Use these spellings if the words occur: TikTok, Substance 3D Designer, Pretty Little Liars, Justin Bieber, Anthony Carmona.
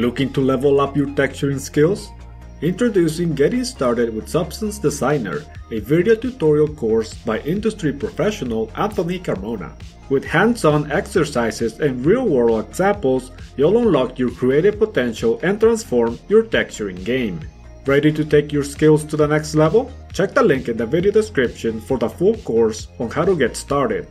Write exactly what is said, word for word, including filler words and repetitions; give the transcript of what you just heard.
Looking to level up your texturing skills? Introducing Getting Started with Substance Designer, a video tutorial course by industry professional Anthony Carmona. With hands-on exercises and real-world examples, you'll unlock your creative potential and transform your texturing game. Ready to take your skills to the next level? Check the link in the video description for the full course on how to get started.